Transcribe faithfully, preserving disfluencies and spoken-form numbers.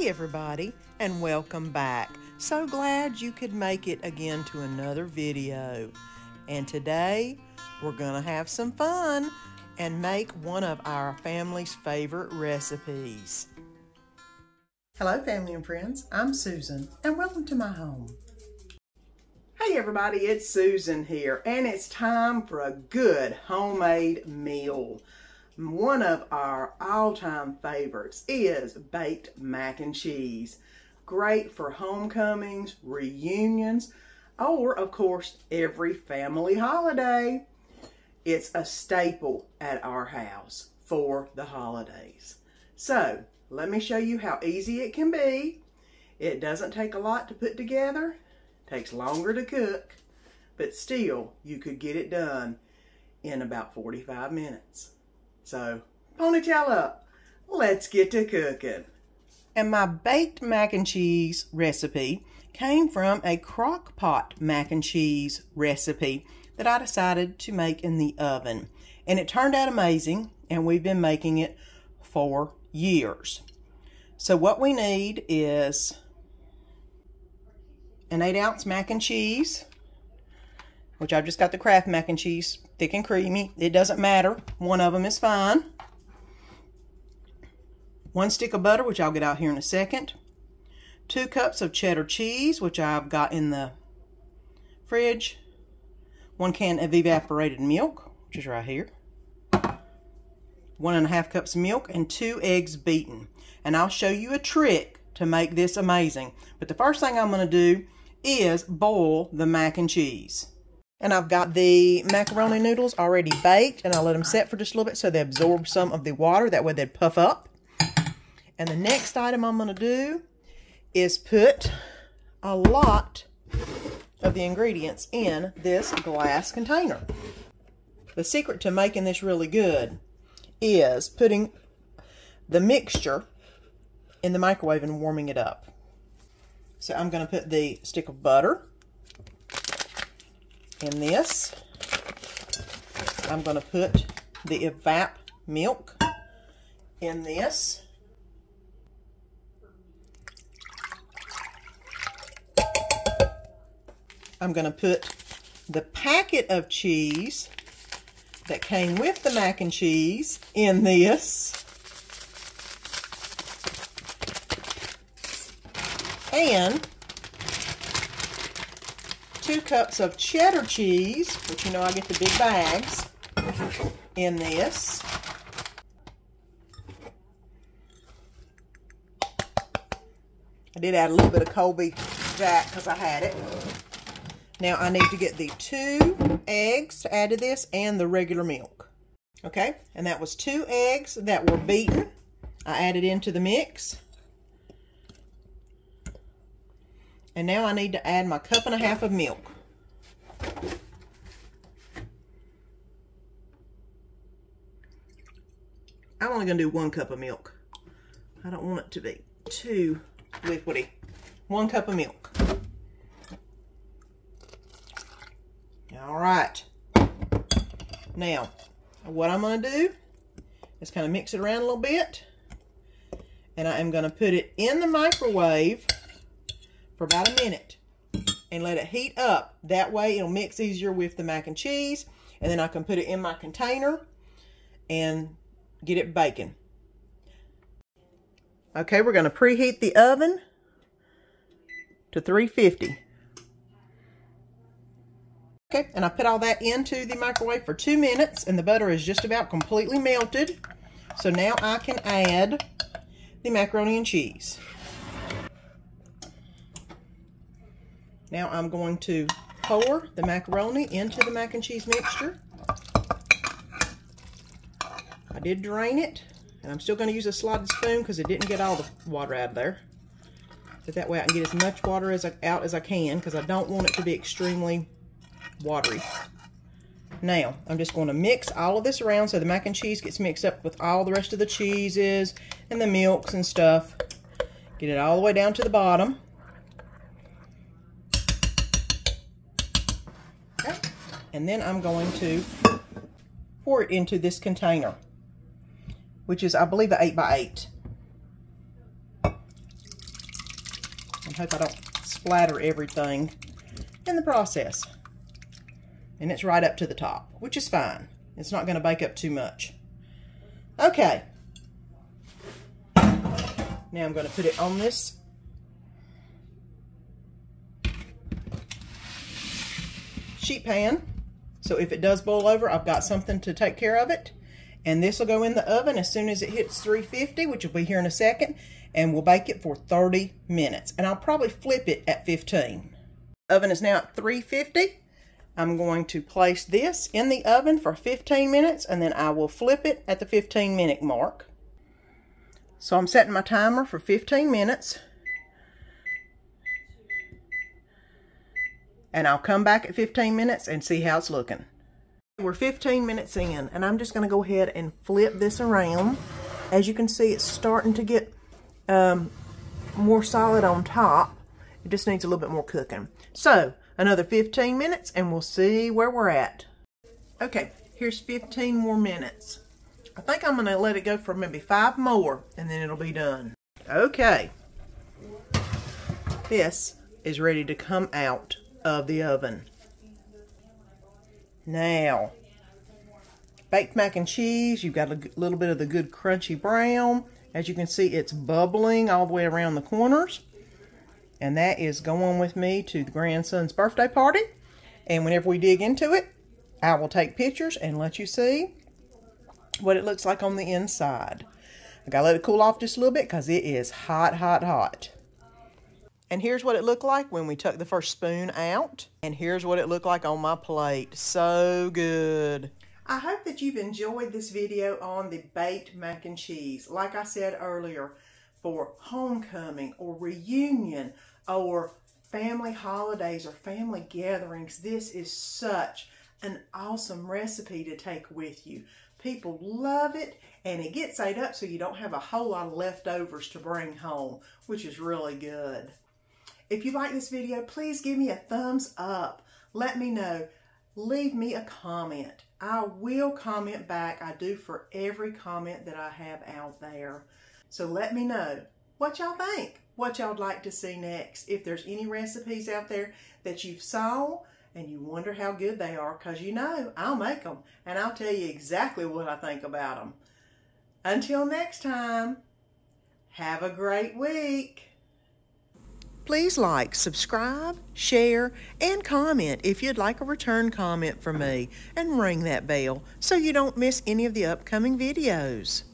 Hey everybody, and welcome back. So glad you could make it again to another video. And today we're gonna have some fun and make one of our family's favorite recipes. Hello family and friends, I'm Susan and welcome to my home. Hey everybody, it's Susan here and it's time for a good homemade meal. One of our all-time favorites is baked mac and cheese. Great for homecomings, reunions, or of course, every family holiday. It's a staple at our house for the holidays. So, let me show you how easy it can be. It doesn't take a lot to put together. It takes longer to cook, but still, you could get it done in about forty-five minutes. So, ponytail up, let's get to cooking. And my baked mac and cheese recipe came from a crock pot mac and cheese recipe that I decided to make in the oven. And it turned out amazing, and we've been making it for years. So what we need is an eight ounce mac and cheese, which I've just got the Kraft mac and cheese, thick and creamy. It doesn't matter. One of them is fine. One stick of butter, which I'll get out here in a second. Two cups of cheddar cheese, which I've got in the fridge. One can of evaporated milk, which is right here. One and a half cups of milk and two eggs beaten. And I'll show you a trick to make this amazing. But the first thing I'm going to do is boil the mac and cheese. And I've got the macaroni noodles already baked, and I let them set for just a little bit so they absorb some of the water. That way they'd puff up. And the next item I'm going to do is put a lot of the ingredients in this glass container. The secret to making this really good is putting the mixture in the microwave and warming it up. So I'm going to put the stick of butter in this. I'm going to put the evap milk in this. I'm going to put the packet of cheese that came with the mac and cheese in this. And two cups of cheddar cheese, which you know I get the big bags, in this. I did add a little bit of Colby Jack because I had it. Now I need to get the two eggs to add to this and the regular milk. Okay, and that was two eggs that were beaten. I added into the mix. And now I need to add my cup and a half of milk. I'm only going to do one cup of milk. I don't want it to be too liquidy. One cup of milk. All right. Now, what I'm going to do is kind of mix it around a little bit. And I am going to put it in the microwave for about a minute and let it heat up. That way it'll mix easier with the mac and cheese, and then I can put it in my container and get it baking. Okay, we're going to preheat the oven to three fifty. Okay, and I put all that into the microwave for two minutes and the butter is just about completely melted. So now I can add the macaroni and cheese. Now I'm going to pour the macaroni into the mac and cheese mixture. I did drain it, and I'm still going to use a slotted spoon because it didn't get all the water out of there. But that way I can get as much water as I, out as I can because I don't want it to be extremely watery. Now I'm just going to mix all of this around so the mac and cheese gets mixed up with all the rest of the cheeses and the milks and stuff. Get it all the way down to the bottom. And then I'm going to pour it into this container, which is, I believe, an eight by eight. and hope I don't splatter everything in the process. And it's right up to the top, which is fine. It's not going to bake up too much. Okay. Now I'm going to put it on this. Sheet pan, so if it does boil over, I've got something to take care of it. And this will go in the oven as soon as it hits three fifty, which will be here in a second, and we'll bake it for thirty minutes. And I'll probably flip it at fifteen. The oven is now at three fifty. I'm going to place this in the oven for fifteen minutes, and then I will flip it at the fifteen minute mark. So I'm setting my timer for fifteen minutes. And I'll come back at fifteen minutes and see how it's looking. We're fifteen minutes in, and I'm just going to go ahead and flip this around. As you can see, it's starting to get um, more solid on top. It just needs a little bit more cooking. So, another fifteen minutes, and we'll see where we're at. Okay, here's fifteen more minutes. I think I'm going to let it go for maybe five more, and then it'll be done. Okay. This is ready to come out of the oven. Now, baked mac and cheese, you've got a little bit of the good crunchy brown. As you can see, it's bubbling all the way around the corners. And that is going with me to the grandson's birthday party. And whenever we dig into it, I will take pictures and let you see what it looks like on the inside. I gotta let it cool off just a little bit because it is hot, hot, hot. And here's what it looked like when we took the first spoon out. And here's what it looked like on my plate. So good. I hope that you've enjoyed this video on the baked mac and cheese. Like I said earlier, for homecoming or reunion or family holidays or family gatherings, this is such an awesome recipe to take with you. People love it, and it gets ate up so you don't have a whole lot of leftovers to bring home, which is really good. If you like this video, please give me a thumbs up. Let me know. Leave me a comment. I will comment back. I do for every comment that I have out there. So let me know what y'all think, what y'all'd like to see next. If there's any recipes out there that you've saw and you wonder how good they are, because you know I'll make them and I'll tell you exactly what I think about them. Until next time, have a great week. Please like, subscribe, share, and comment if you'd like a return comment from me, and ring that bell so you don't miss any of the upcoming videos.